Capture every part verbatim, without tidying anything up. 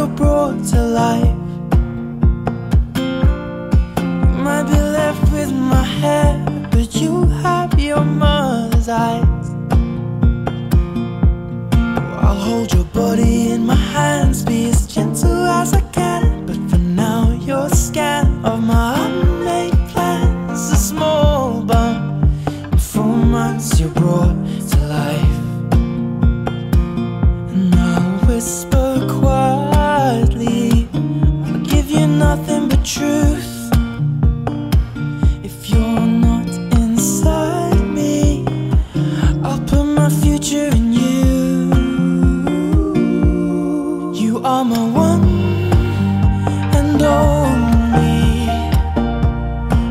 you're brought to life. You might be left with my hair, but you have your mother's eyes. I'll hold your body in my hands, be as gentle as I can, but for now you're a scan of my unmade plans. A small bump, in four months you're brought to life. And I'll whisper quietly, I'll give you nothing but truth. If you're not inside me, I'll put my future in you. You are my one and only,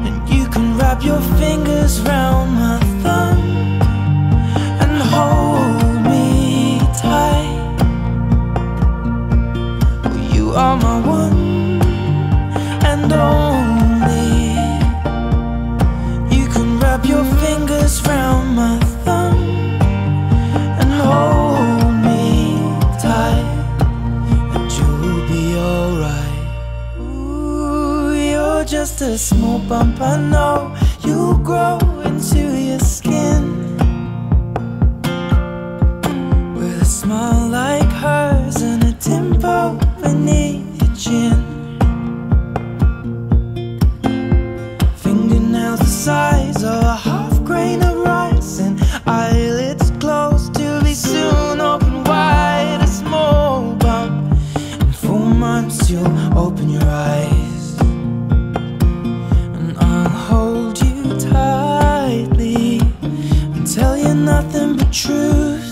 and you can wrap your fingers round my thumb and hold me tight. You are my one and only, your fingers round my thumb and hold me tight, and you'll be alright. Ooh, you're just a small bump, I know you'll grow into your skin with a smile like hers and a dimple beneath your chin. The size of a half grain of rice, and eyelids closed to be soon open wide. A small bump, in four months you'll open your eyes. And I'll hold you tightly and tell you nothing but truth.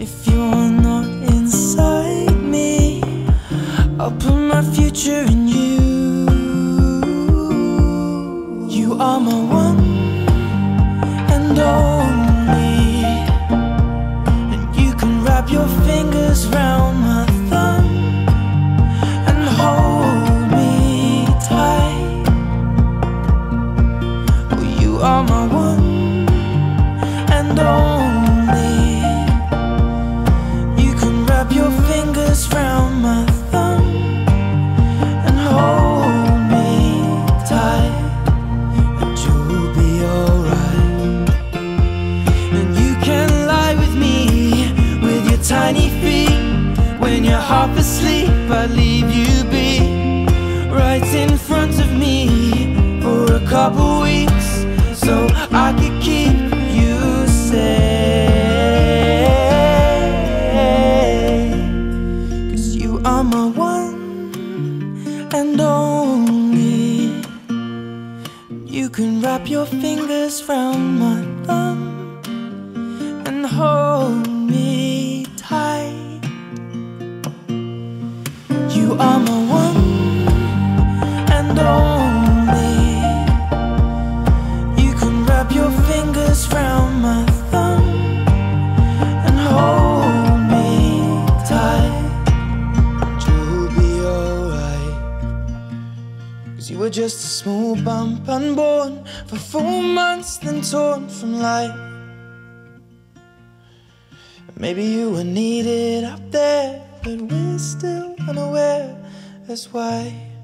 If you're not inside me, I'll put my future in you. You are my one and only, and you can wrap your fingers round my thumb and hold me tight. Well, you are my one and only, you can wrap your fingers round my thumb and hold me tight. Tiny feet, when you're half asleep, I leave you be right in front of me for a couple weeks, so I could keep you safe. Cause you are my one and only, you can wrap your fingers round my thumb and hold me. You are my one and only, you can wrap your fingers round my thumb and hold me tight, you'll be alright. Cause you were just a small bump, unborn for four months, then torn from life. Maybe you were needed up there, but we're still unaware, that's why.